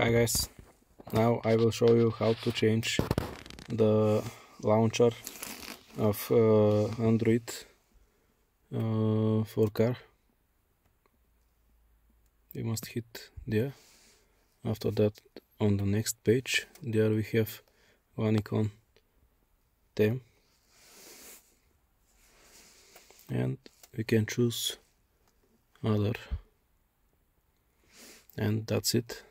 Hi guys, now I will show you how to change the launcher of Android for car. You must hit there. After that, on the next page, there we have one icon, theme, and we can choose other, and that's it.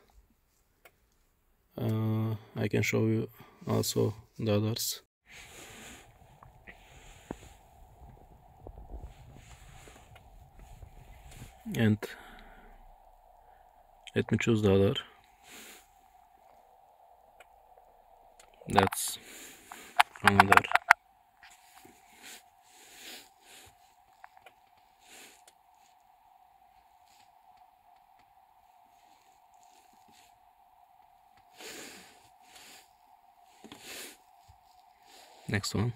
I can show you also the others. And let me choose the other. That's another. Next one.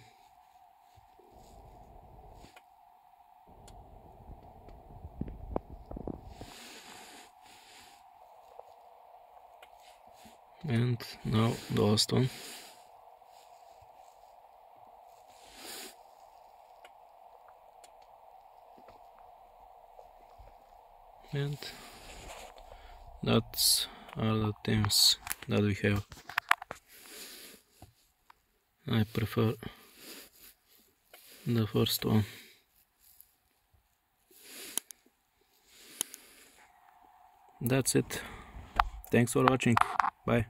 And now the last one. And that's all the things that we have. I prefer the first one. That's it. Thanks for watching. Bye.